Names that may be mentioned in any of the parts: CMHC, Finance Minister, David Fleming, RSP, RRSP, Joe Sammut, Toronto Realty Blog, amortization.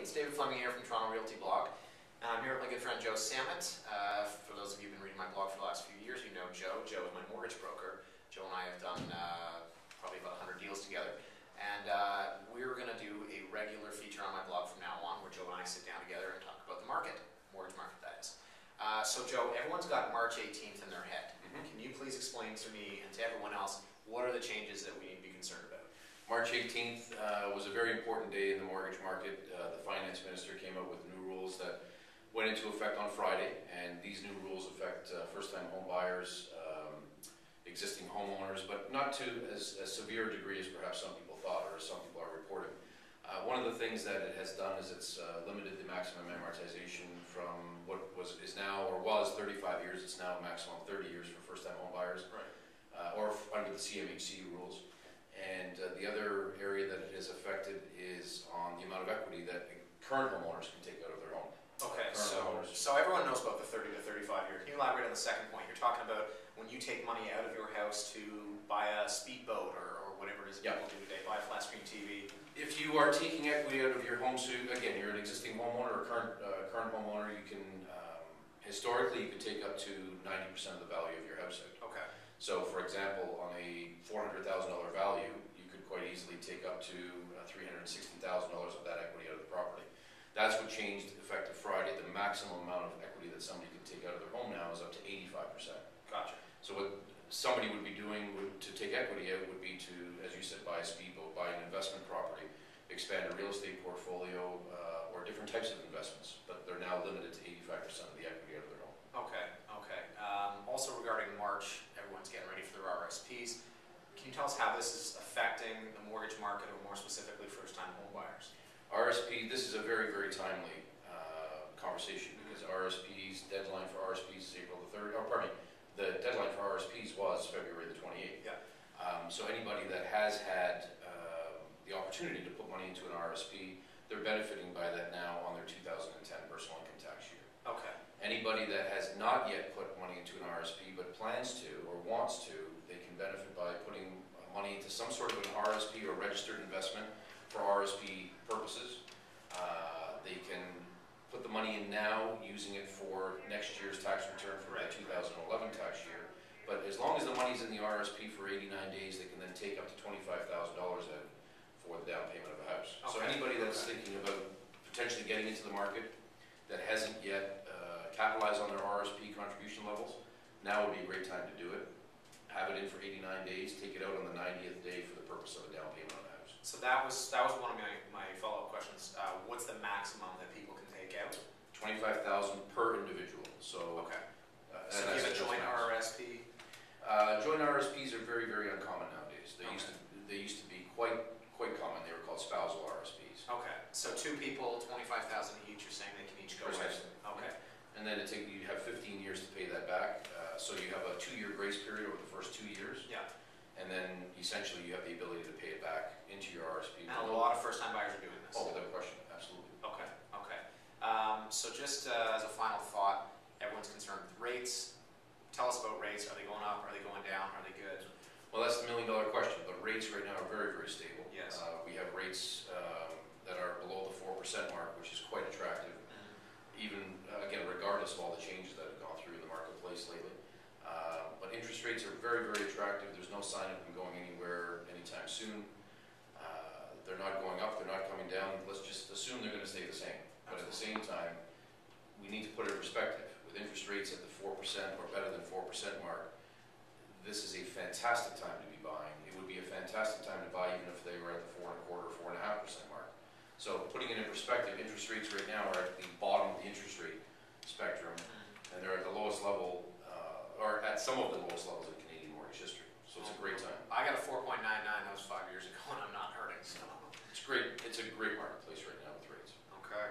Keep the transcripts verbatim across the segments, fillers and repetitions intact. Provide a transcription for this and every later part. It's David Fleming here from Toronto Realty Blog. I'm here with my good friend Joe Sammut. Uh, for those of you who've been reading my blog for the last few years, you know Joe. Joe is my mortgage broker. Joe and I have done uh, probably about a hundred deals together. And uh, we're going to do a regular feature on my blog from now on where Joe and I sit down together and talk about the market, mortgage market that is. Uh, so Joe, everyone's got March eighteenth in their head. Mm-hmm. Can you please explain to me and to everyone else what are the changes that we need to be concerned about? March eighteenth uh, was a very important day in the mortgage market. Uh, the Finance Minister came up with new rules that went into effect on Friday, and these new rules affect uh, first-time home buyers, um, existing homeowners, but not to as, as severe a degree as perhaps some people thought or as some people are reporting. Uh, one of the things that it has done is it's uh, limited the maximum amortization from what was is now or was thirty-five years. It's now a maximum thirty years for first-time home buyers, right. uh, or under the C M H C rules. And uh, the other area that it is affected is on the amount of equity that current homeowners can take out of their home. Okay, so, so everyone knows about the thirty to thirty-five year. Can you elaborate on the second point? You're talking about when you take money out of your house to buy a speedboat or, or whatever it is that yep. people do today, buy a flat screen T V. If you are taking equity out of your home, so again, you're an existing homeowner or current, uh, current homeowner, you can, um, historically, you can take up to ninety percent of the value of your house out. Okay. So, for example, on a four hundred thousand dollar value, you could quite easily take up to three hundred sixty thousand dollars of that equity out of the property. That's what changed effective Friday. The maximum amount of equity that somebody can take out of their home now is up to eighty-five percent. Gotcha. So what somebody would be doing would, to take equity out would be to, as you said, buy a speedboat, buy an investment property, expand a real estate portfolio, uh, or different types of investments. But they're now limited to eighty-five percent of the equity out of their home. Okay, okay. Um, also regarding March, everyone's getting ready for their R S Ps. Can you tell us how this is affecting the mortgage market, or more specifically first-time home buyers? R S P, this is a very, very timely uh, conversation because R S Ps, deadline for R S Ps is April the third, oh, pardon me, the deadline for R S Ps was February the twenty-eighth. Yeah. Um, so anybody that has had uh, the opportunity to put money into an R S P, they're benefiting by that now on their two thousand ten personal income tax year. Okay. Anybody that has not yet put money into an R S P but plans to or wants to, they can benefit by putting money into some sort of an R S P or registered investment for R S P purposes. Uh, they can put the money in now using it for next year's tax return for the two thousand eleven tax year. But as long as the money's in the R S P for eighty-nine days, they can then take up to twenty-five thousand dollars in for the down payment of a house. Okay. So anybody that's thinking about potentially getting into the market that hasn't yet uh, capitalized on their R S P contribution levels, now would be a great time to do it. Have it in for eighty-nine days, take it out on the ninetieth day for the purpose of a down payment on a house. So that was that was one of my, my follow-up questions. Uh, what's the maximum that people can take out? twenty-five thousand dollars per individual. So, okay. Uh, so you have a joint R R S P? Uh, joint R R S Ps are very, very uncommon nowadays. They okay. used to they used to be quite quite common. They were called spousal R R S Ps. Okay. So two people, twenty-five thousand dollars each. You're saying they can each go in. Okay. And then it take, you have fifteen years to pay that back. Uh, so you have a two-year grace period over the first two years. Yeah. And then essentially you have the ability to pay it back into your R S P. And a lot of first-time buyers are doing this. Oh, without question, absolutely. Okay, okay. Um, so just uh, as a final thought, everyone's concerned with rates. Tell us about rates. Are they going up? Are they going down? Are they good? Well, that's the million-dollar question. But rates right now are very, very stable. Yes. Uh, we have rates um, that are below the four percent mark, which is quite attractive. Even, uh, again, regardless of all the changes that have gone through in the marketplace lately. Uh, but interest rates are very, very attractive. There's no sign of them going anywhere anytime soon. Uh, they're not going up, they're not coming down. Let's just assume they're going to stay the same. But at the same time, we need to put it in perspective. With interest rates at the four percent or better than four percent mark, this is a fantastic time to be buying. It would be a fantastic time to buy even if they were at the four and a quarter, four and a half percent mark. So putting it in perspective, interest rates right now are at the bottom of the interest rate spectrum, and they're at the lowest level, uh, or at some of the lowest levels in Canadian mortgage history. So it's a great time. I got a four point nine nine. That was five years ago, and I'm not hurting. So it's great. It's a great marketplace right now with rates. Okay.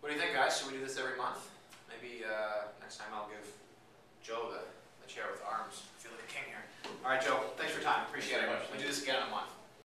What do you think, guys? Should we do this every month? Maybe uh, next time I'll give Joe the, the chair with the arms. I feel like a king here. All right, Joe. Thanks for your time. Appreciate it. We'll do this again in a month.